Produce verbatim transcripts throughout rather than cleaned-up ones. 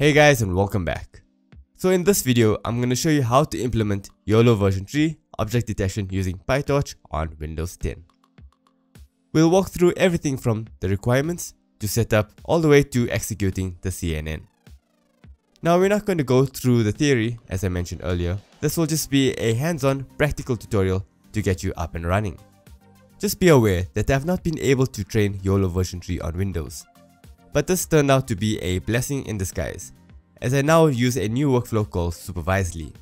Hey guys, and welcome back. So in this video, I'm going to show you how to implement YOLO version three object detection using PyTorch on Windows ten. We'll walk through everything from the requirements to setup all the way to executing the C N N. Now we're not going to go through the theory as I mentioned earlier. This will just be a hands-on practical tutorial to get you up and running. Just be aware that I have not been able to train YOLO version three on Windows. But this turned out to be a blessing in disguise, as I now use a new workflow called Supervisely.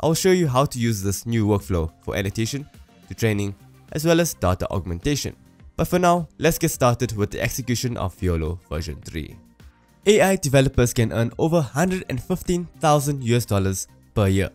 I'll show you how to use this new workflow for annotation, to training, as well as data augmentation. But for now, let's get started with the execution of YOLO version three. A I developers can earn over one hundred fifteen thousand U S dollars per year.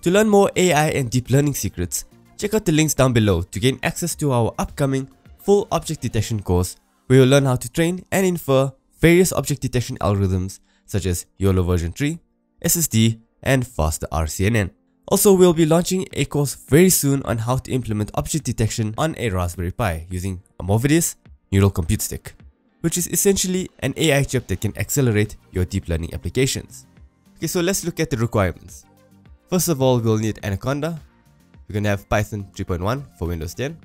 To learn more A I and deep learning secrets, check out the links down below to gain access to our upcoming full object detection course, where you'll learn how to train and infer various object detection algorithms such as YOLO version three, S S D, and Faster R C N N. Also, we'll be launching a course very soon on how to implement object detection on a Raspberry Pi using a Movidius Neural Compute Stick, which is essentially an A I chip that can accelerate your deep learning applications. Okay, so let's look at the requirements. First of all, we'll need Anaconda. We're going to have Python three point one for Windows ten.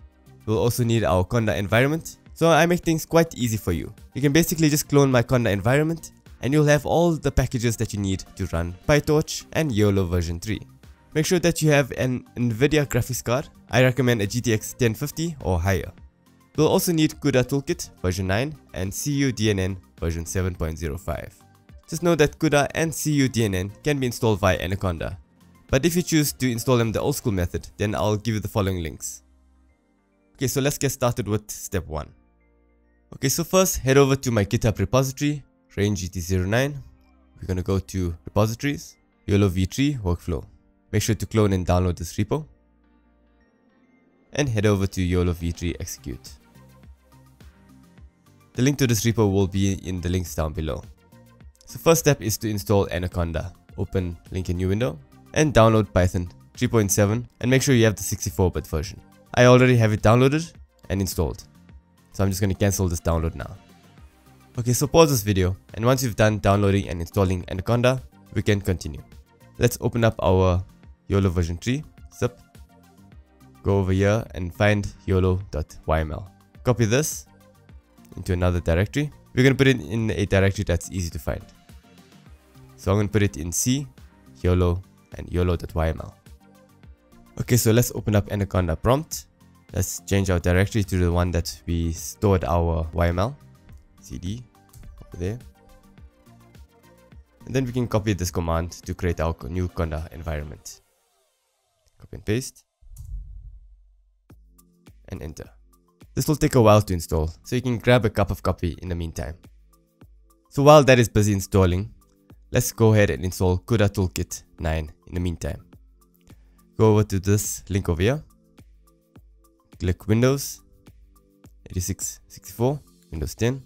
We'll also need our Conda environment. So I make things quite easy for you. You can basically just clone my Conda environment and you'll have all the packages that you need to run PyTorch and YOLO version three. Make sure that you have an NVIDIA graphics card. I recommend a G T X ten fifty or higher. We'll also need CUDA Toolkit version nine and cuDNN version seven point oh five. Just know that CUDA and cuDNN can be installed via Anaconda. But if you choose to install them the old school method, then I'll give you the following links. Okay, so let's get started with step one. Okay, so first head over to my GitHub repository, Range G T zero nine. We're going to go to repositories, YOLO v three workflow. Make sure to clone and download this repo. And head over to YOLO v three execute. The link to this repo will be in the links down below. So first step is to install Anaconda. Open link in new window. And download Python three point seven and make sure you have the sixty-four bit version. I already have it downloaded and installed, so I'm just going to cancel this download now. Okay, so pause this video, and once you've done downloading and installing Anaconda, we can continue. Let's open up our YOLO version three zip. Go over here and find yolo dot Y M L. Copy this into another directory. We're going to put it in a directory that's easy to find. So I'm going to put it in C, YOLO, and yolo dot Y M L. Okay, so let's open up Anaconda prompt. Let's change our directory to the one that we stored our Y M L. C D over there. And then we can copy this command to create our new Conda environment. Copy and paste. And enter. This will take a while to install, so you can grab a cup of coffee in the meantime. So while that is busy installing, let's go ahead and install CUDA Toolkit nine in the meantime. Go over to this link over here. Click Windows, eighty-six sixty-four, Windows ten,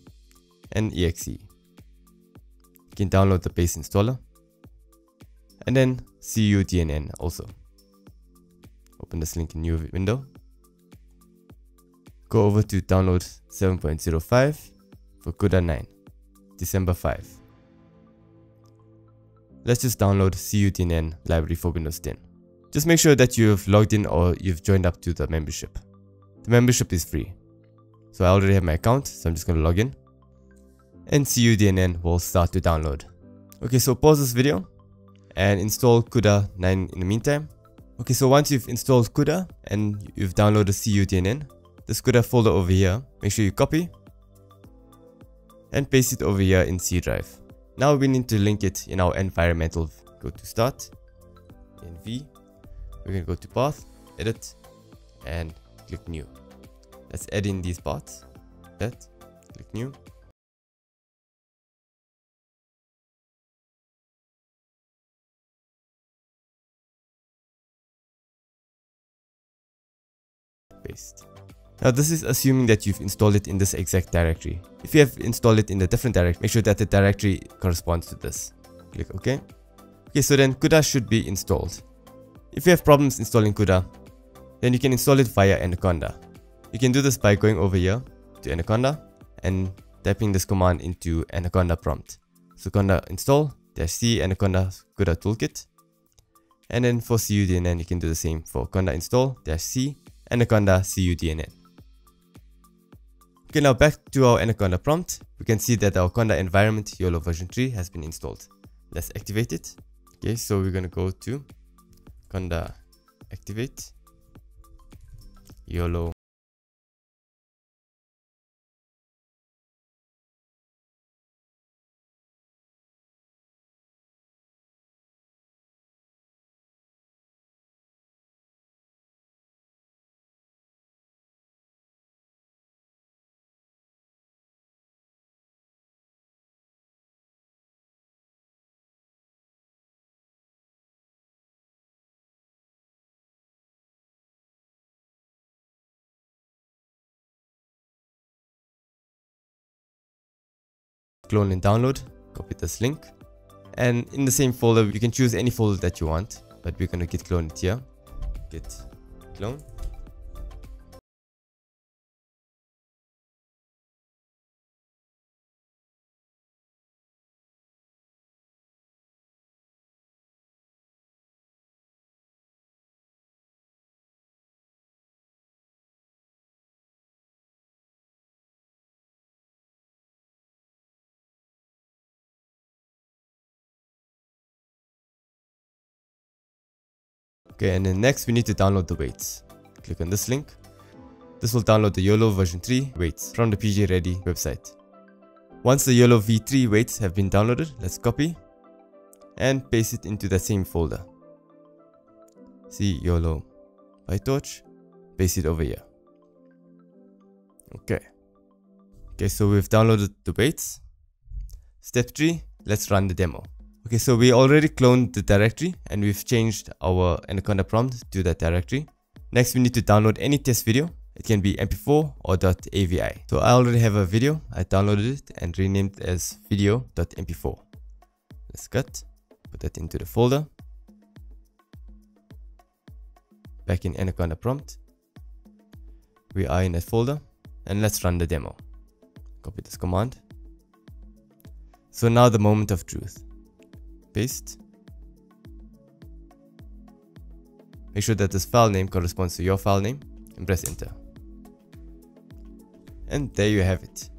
and E X E. You can download the base installer. And then cuDNN also. Open this link in new window. Go over to download seven point oh five for CUDA nine, December fifth. Let's just download cuDNN library for Windows ten. Just make sure that you've logged in or you've joined up to the membership. The membership is free. So I already have my account, so I'm just going to log in. And cuDNN will start to download. Okay, so pause this video and install CUDA nine in the meantime. Okay, so once you've installed CUDA and you've downloaded cuDNN, this CUDA folder over here, make sure you copy and paste it over here in C drive. Now we need to link it in our environmental. Go to start, N V, we're going to go to path, edit, and click new. Let's add in these paths, that, click new. Paste. Now this is assuming that you've installed it in this exact directory. If you have installed it in a different directory, make sure that the directory corresponds to this. Click OK. Okay, so then CUDA should be installed. If you have problems installing CUDA, then you can install it via Anaconda. You can do this by going over here to Anaconda and typing this command into Anaconda prompt. So Anaconda install dash c Anaconda CUDA Toolkit. And then for cuDNN, you can do the same for Anaconda install dash c Anaconda cuDNN. Okay, now back to our Anaconda prompt. We can see that our Anaconda environment YOLO version three has been installed. Let's activate it. Okay, so we're gonna go to Anaconda activate YOLO. Clone and download, copy this link, and in the same folder you can choose any folder that you want, but we're gonna git clone it here. Git clone. Okay, and then next we need to download the weights. Click on this link. This will download the YOLO version three weights from the P G Ready website. Once the YOLO v three weights have been downloaded, let's copy and paste it into that same folder. See YOLO PyTorch, paste it over here. Okay. Okay, so we've downloaded the weights. Step three, let's run the demo. Okay, so we already cloned the directory and we've changed our Anaconda prompt to that directory. Next, we need to download any test video. It can be M P four or .avi. So I already have a video. I downloaded it and renamed it as video dot M P four. Let's cut, put that into the folder. Back in Anaconda prompt. We are in that folder and let's run the demo. Copy this command. So now the moment of truth. Paste. Make sure that this file name corresponds to your file name and press enter. And there you have it.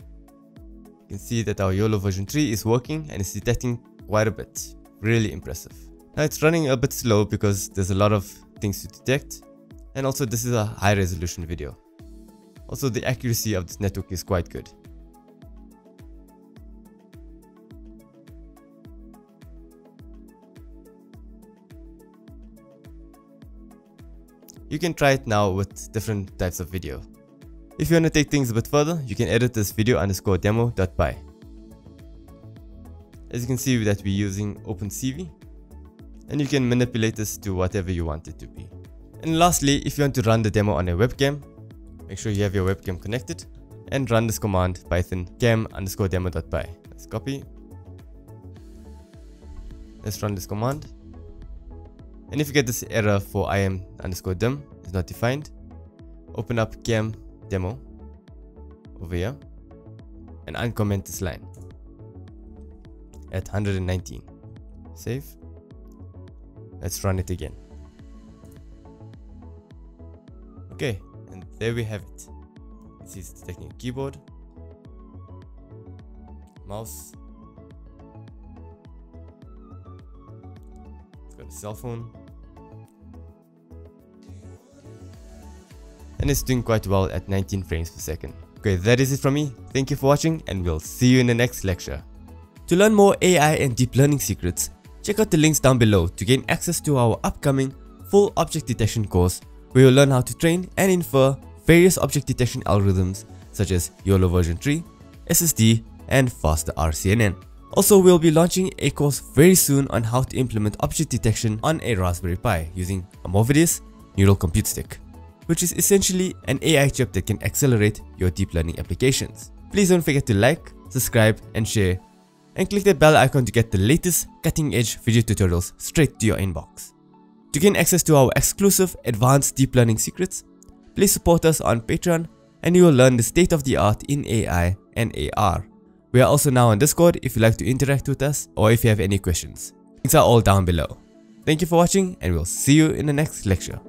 You can see that our YOLO version three is working and it's detecting quite a bit. Really impressive. Now it's running a bit slow because there's a lot of things to detect, and also this is a high resolution video. Also the accuracy of this network is quite good. You can try it now with different types of video. If you want to take things a bit further, you can edit this video underscore demo.py. As you can see that we're using OpenCV, and you can manipulate this to whatever you want it to be. And lastly, if you want to run the demo on a webcam, make sure you have your webcam connected and run this command python cam underscore demo.py. Let's copy. Let's run this command. And if you get this error for im underscore dim is not defined, open up cam demo over here and uncomment this line at one hundred nineteen. Save. Let's run it again. Okay, and there we have it. It sees detecting keyboard, mouse, cell phone, and it's doing quite well at nineteen frames per second. Okay, that is it from me. Thank you for watching, and we'll see you in the next lecture. To learn more A I and deep learning secrets, check out the links down below to gain access to our upcoming full object detection course, where you'll learn how to train and infer various object detection algorithms such as YOLO version three, S S D, and Faster R C N N. Also, we'll be launching a course very soon on how to implement object detection on a Raspberry Pi using a Movidius Neural Compute Stick, which is essentially an A I chip that can accelerate your deep learning applications. Please don't forget to like, subscribe, and share, and click that bell icon to get the latest cutting-edge video tutorials straight to your inbox. To gain access to our exclusive advanced deep learning secrets, please support us on Patreon, and you will learn the state of the art in A I and A R. We are also now on Discord if you'd like to interact with us or if you have any questions. Links are all down below. Thank you for watching, and we'll see you in the next lecture.